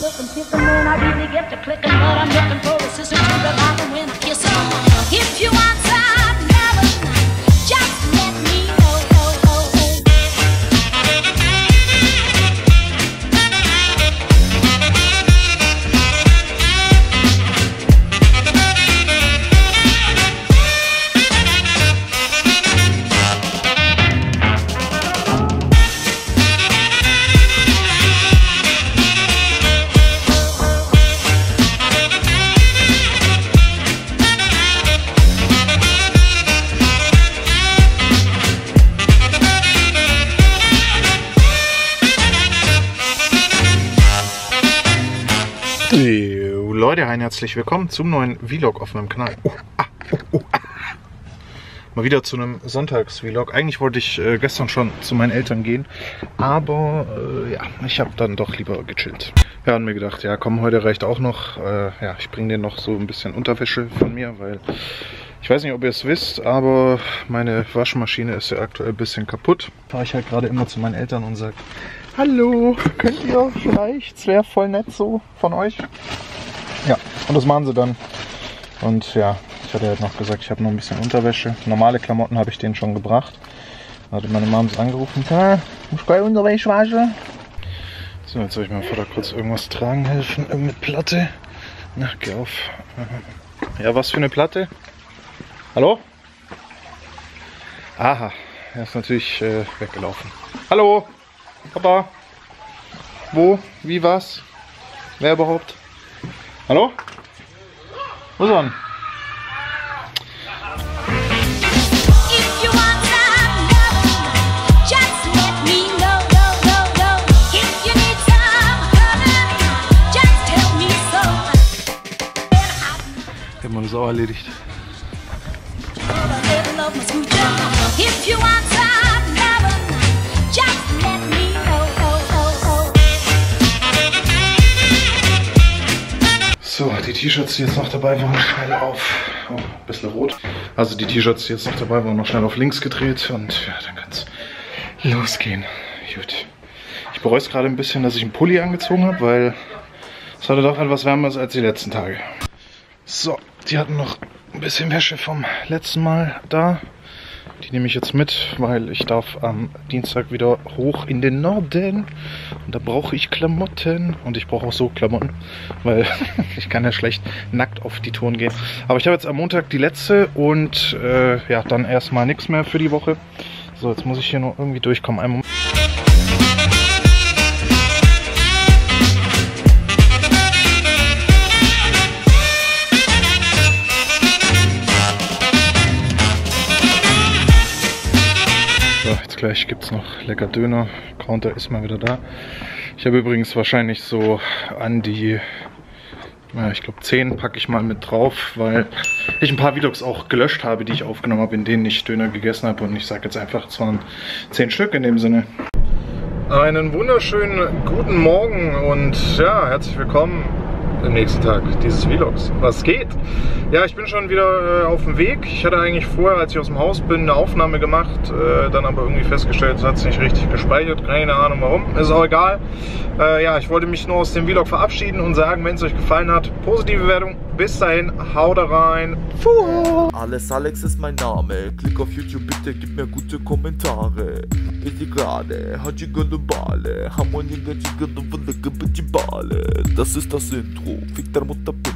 looking, kissing when I really get to clicking, but I'm looking for a sister to rely on when I kiss her. If you want some love tonight, just let me know. Leute, herzlich willkommen zum neuen Vlog auf meinem Kanal. Mal wieder zu einem Sonntags-Vlog. Eigentlich wollte ich gestern schon zu meinen Eltern gehen, aber ja, ich habe dann doch lieber gechillt. Ja, und mir gedacht, ja komm, heute reicht auch noch. Ja, ich bringe dir noch so ein bisschen Unterwäsche von mir, weil ich weiß nicht, ob ihr es wisst, aber meine Waschmaschine ist ja aktuell ein bisschen kaputt. Fahre ich halt gerade immer zu meinen Eltern und sage, hallo, könnt ihr vielleicht? Es wäre voll nett so von euch. Ja, und das machen sie dann. Und ja, ich hatte halt noch gesagt, ich habe noch ein bisschen Unterwäsche. Normale Klamotten habe ich denen schon gebracht. Da hat meine Mom angerufen. Ja, muss ich gleich Unterwäsche waschen? So, jetzt soll ich meinem Vater kurz irgendwas tragen helfen. Irgendeine Platte. Na, geh auf. Ja, was für eine Platte? Hallo? Aha, er ist natürlich weggelaufen. Hallo? Papa? Wo? Wie? Was? Wer überhaupt? Hallo? Wo ist er? Hätten wir das auch erledigt. So, die T-Shirts, die jetzt noch dabei waren, schnell auf. Oh, ein bisschen rot. Also die T-Shirts, die jetzt noch dabei waren, noch schnell auf links gedreht und ja, dann kann es losgehen. Gut. Ich bereue es gerade ein bisschen, dass ich einen Pulli angezogen habe, weil es heute doch etwas wärmer ist als die letzten Tage. So, die hatten noch ein bisschen Wäsche vom letzten Mal da. Die nehme ich jetzt mit, weil ich darf am Dienstag wieder hoch in den Norden. Und da brauche ich Klamotten. Und ich brauche auch so Klamotten, weil ich kann ja schlecht nackt auf die Touren gehen. Aber ich habe jetzt am Montag die letzte und ja, dann erstmal nichts mehr für die Woche. So, jetzt muss ich hier noch irgendwie durchkommen. Einen Moment. Gleich gibt es noch lecker Döner. Counter ist mal wieder da. Ich habe übrigens wahrscheinlich so an die, ja, ich glaube 10 packe ich mal mit drauf, weil ich ein paar Vlogs auch gelöscht habe, die ich aufgenommen habe, in denen ich Döner gegessen habe. Und ich sage jetzt einfach, es waren 10 Stück in dem Sinne. Einen wunderschönen guten Morgen und ja, herzlich willkommen im nächsten Tag dieses Vlogs. Was geht? Ja, ich bin schon wieder auf dem Weg. Ich hatte eigentlich vorher, als ich aus dem Haus bin, eine Aufnahme gemacht, dann aber irgendwie festgestellt, es hat es nicht richtig gespeichert. Keine Ahnung warum, ist auch egal. Ja, ich wollte mich nur aus dem Vlog verabschieden und sagen, wenn es euch gefallen hat, positive Bewertung. Bis dahin, haut rein. Allesaleks ist mein Name. Klick auf YouTube, bitte gib mir gute Kommentare. Das ist das Intro. Fick der Mutter.